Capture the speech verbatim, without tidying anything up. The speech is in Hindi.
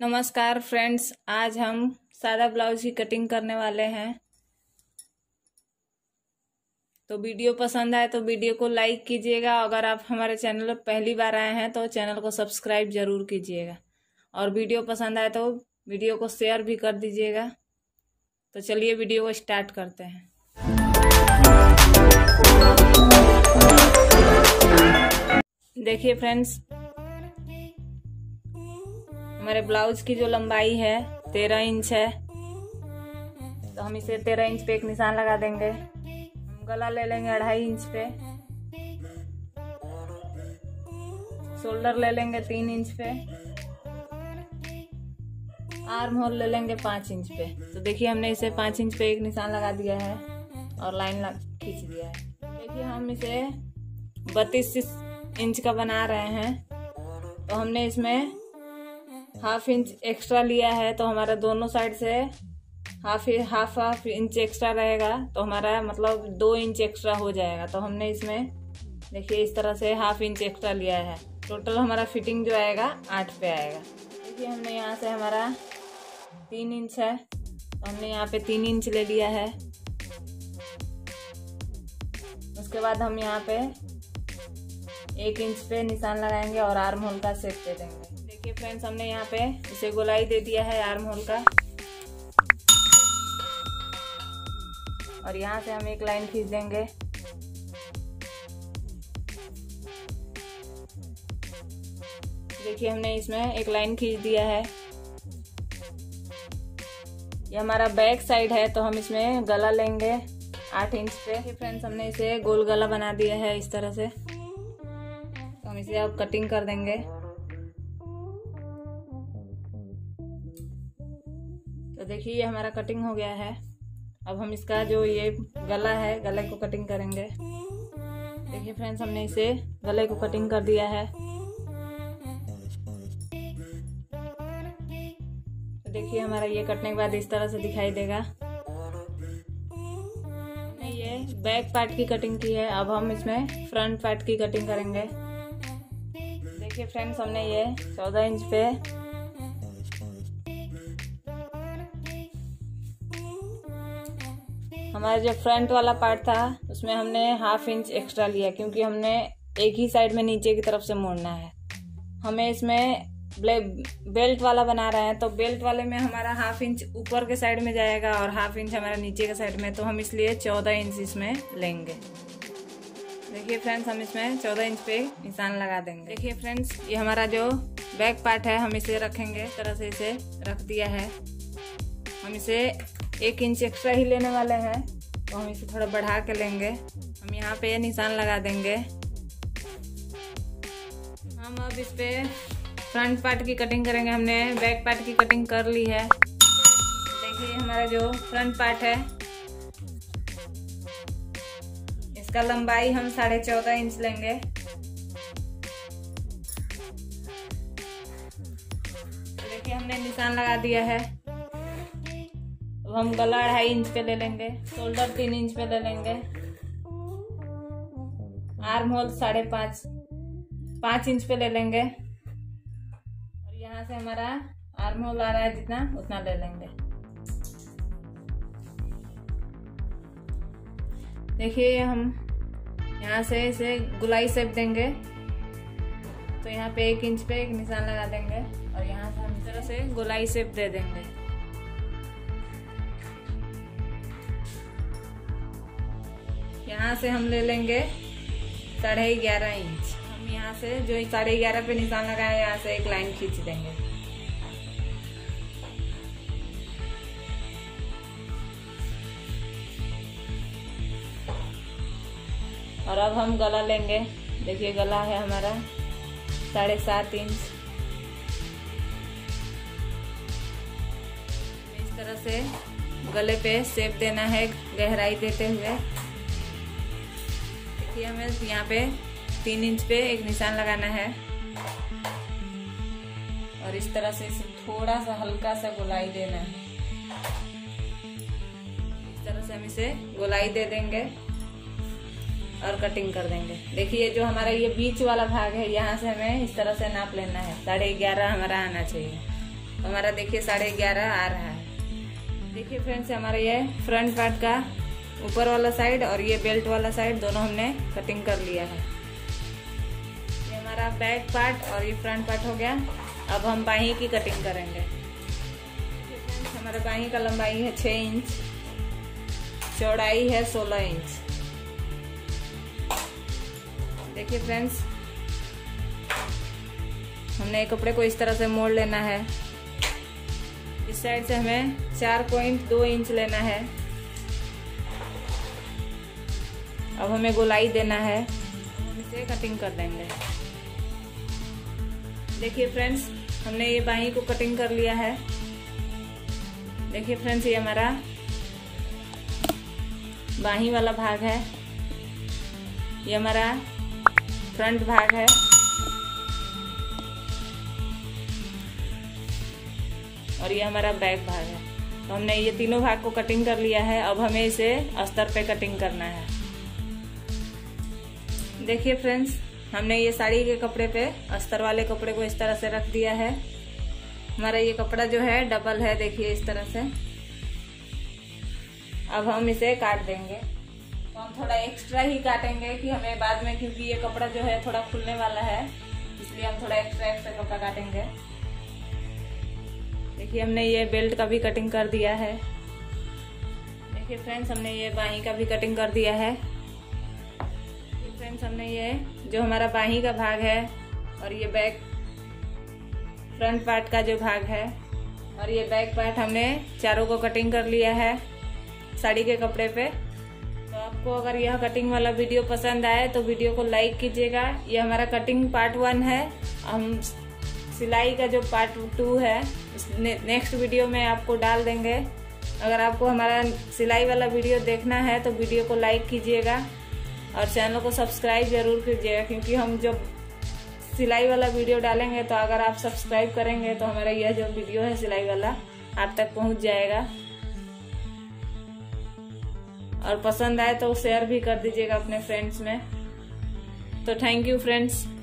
नमस्कार फ्रेंड्स, आज हम सादा ब्लाउज की कटिंग करने वाले हैं। तो वीडियो पसंद आए तो वीडियो को लाइक कीजिएगा। अगर आप हमारे चैनल पर पहली बार आए हैं तो चैनल को सब्सक्राइब जरूर कीजिएगा और वीडियो पसंद आए तो वीडियो को शेयर भी कर दीजिएगा। तो चलिए वीडियो को स्टार्ट करते हैं। देखिए फ्रेंड्स, हमारे ब्लाउज की जो लंबाई है तेरह इंच है, तो हम इसे तेरह इंच पे एक निशान लगा देंगे। हम गला ले लेंगे अढ़ाई इंच पे, शोल्डर ले लेंगे तीन इंच पे, आर्म होल ले लेंगे पाँच इंच पे। तो देखिए हमने इसे पाँच इंच पे एक निशान लगा दिया है और लाइन खींच दिया है। देखिए हम इसे बत्तीस इंच का बना रहे हैं, तो हमने इसमें हाफ इंच एक्स्ट्रा लिया है। तो हमारा दोनों साइड से half half half inch extra रहेगा, तो हमारा मतलब दो इंच एक्स्ट्रा हो जाएगा। तो हमने इसमें देखिए इस तरह से हाफ इंच एक्स्ट्रा लिया है। टोटल हमारा फिटिंग जो आएगा आठ पे आएगा। देखिए हमने यहाँ से हमारा तीन इंच है, तो हमने यहाँ पे तीन इंच ले लिया है। उसके बाद हम यहाँ पे एक इंच पे निशान लगाएंगे और आर्म होल का शेप दे देंगे। फ्रेंड्स, हमने यहाँ पे इसे गोलाई दे दिया है आर्म होल का, और यहाँ से हम एक लाइन खींच देंगे। देखिए हमने इसमें एक लाइन खींच दिया है। ये हमारा बैक साइड है, तो हम इसमें गला लेंगे आठ इंच पे। फ्रेंड्स, हमने इसे गोल गला बना दिया है इस तरह से, तो हम इसे अब कटिंग कर देंगे। देखिए ये हमारा कटिंग हो गया है। अब हम इसका जो ये गला है, गले को कटिंग करेंगे। देखिए फ्रेंड्स, हमने इसे गले को कटिंग कर दिया है। तो देखिए हमारा ये कटने के बाद इस तरह से दिखाई देगा। हमने ये बैक पार्ट की कटिंग की है, अब हम इसमें फ्रंट पार्ट की कटिंग करेंगे। देखिए फ्रेंड्स, हमने ये चौदह इंच पे हमारा जो फ्रंट वाला पार्ट था उसमें हमने हाफ इंच एक्स्ट्रा लिया, क्योंकि हमने एक ही साइड में नीचे की तरफ से मोड़ना है। हमें इसमें बेल्ट वाला बना रहे हैं, तो बेल्ट वाले में हमारा हाफ इंच ऊपर के साइड में जाएगा और हाफ इंच हमारा नीचे के साइड में, तो हम इसलिए चौदह इंच इसमें लेंगे। देखिए फ्रेंड्स, हम इसमें चौदह इंच पे निशान लगा देंगे। देखिए फ्रेंड्स, ये हमारा जो बैक पार्ट है हम इसे रखेंगे इस तरह से। इसे रख दिया है, हम इसे एक इंच एक्स्ट्रा ही लेने वाले हैं, तो हम इसे थोड़ा बढ़ा के लेंगे। हम यहाँ पे ये निशान लगा देंगे। हम अब इस पे फ्रंट पार्ट की कटिंग करेंगे। हमने बैक पार्ट की कटिंग कर ली है। देखिए हमारा जो फ्रंट पार्ट है इसका लंबाई हम साढ़े चौदह इंच लेंगे। देखिए हमने निशान लगा दिया है। हम गला ढाई इंच पे ले लेंगे, शोल्डर तीन इंच पे ले लेंगे, आर्म होल साढ़े पाँच पाँच इंच पे ले लेंगे, और यहाँ से हमारा आर्म होल आ रहा है जितना उतना ले लेंगे। देखिए हम यहाँ से इसे गोलाई शेप देंगे, तो यहाँ पे एक इंच पे एक निशान लगा देंगे और यहाँ से हम इस तरह से गोलाई शेप दे देंगे। यहाँ से हम ले लेंगे साढ़े ग्यारह इंच। हम यहाँ से जो साढ़े ग्यारह पे निशान लगाए, यहाँ से एक लाइन खींच देंगे। और अब हम गला लेंगे। देखिए गला है हमारा साढ़े सात इंच। इस तरह से गले पे शेप देना है, गहराई देते हुए। हमें यहाँ पे तीन इंच पे एक निशान लगाना है और इस तरह से इसे थोड़ा सा हल्का सा गोलाई देना है। इस तरह से हम इसे गोलाई दे देंगे और कटिंग कर देंगे। देखिए जो हमारा ये बीच वाला भाग है, यहाँ से हमें इस तरह से नाप लेना है। साढ़े ग्यारह हमारा आना चाहिए। हमारा देखिए साढ़े ग्यारह आ रहा है। देखिए फ्रेंड्स, हमारा ये फ्रंट पार्ट का ऊपर वाला साइड और ये बेल्ट वाला साइड दोनों हमने कटिंग कर लिया है। ये हमारा बैक पार्ट और ये फ्रंट पार्ट हो गया। अब हम बाहीं की कटिंग करेंगे। फ्रेंड्स, हमारे बाहीं का लंबाई है छः इंच, चौड़ाई है सोलह इंच। देखिए फ्रेंड्स, हमने कपड़े को इस तरह से मोड़ लेना है। इस साइड से हमें चार पॉइंट दो इंच लेना है। अब हमें गोलाई देना है, हम इसे कटिंग कर देंगे। देखिए फ्रेंड्स, हमने ये बाहीं को कटिंग कर लिया है। देखिए फ्रेंड्स, ये हमारा बाहीं वाला भाग है, ये हमारा फ्रंट भाग है। और ये हमारा बैक भाग है। तो हमने ये तीनों भाग को कटिंग कर लिया है। अब हमें इसे अस्तर पे कटिंग करना है। देखिए फ्रेंड्स, हमने ये साड़ी के कपड़े पे अस्तर वाले कपड़े को इस तरह से रख दिया है। हमारा ये कपड़ा जो है डबल है, देखिए इस तरह से। अब हम इसे काट देंगे। तो हम थोड़ा एक्स्ट्रा ही काटेंगे कि हमें बाद में, क्योंकि ये कपड़ा जो है थोड़ा खुलने वाला है, इसलिए हम थोड़ा एक्स्ट्रा एक्स्ट्रा कपड़ा काटेंगे। देखिए, हमने ये बेल्ट का भी कटिंग कर दिया है। देखिए फ्रेंड्स, हमने ये बाहीं का भी कटिंग कर दिया है। देखिए फ्रेंड्स, हमने ये जो हमारा बाहीं का भाग है और ये बैक फ्रंट पार्ट का जो भाग है और ये बैक पार्ट, हमने चारों को कटिंग कर लिया है साड़ी के कपड़े पे। तो आपको अगर यह कटिंग वाला वीडियो पसंद आए तो वीडियो को लाइक कीजिएगा। ये हमारा कटिंग पार्ट वन है। हम सिलाई का जो पार्ट टू है ने, नेक्स्ट वीडियो में आपको डाल देंगे। अगर आपको हमारा सिलाई वाला वीडियो देखना है तो वीडियो को लाइक कीजिएगा और चैनल को सब्सक्राइब जरूर कीजिएगा, क्योंकि हम जब सिलाई वाला वीडियो डालेंगे तो अगर आप सब्सक्राइब करेंगे तो हमारा यह जो वीडियो है सिलाई वाला आप तक पहुंच जाएगा। और पसंद आए तो शेयर भी कर दीजिएगा अपने फ्रेंड्स में। तो थैंक यू फ्रेंड्स।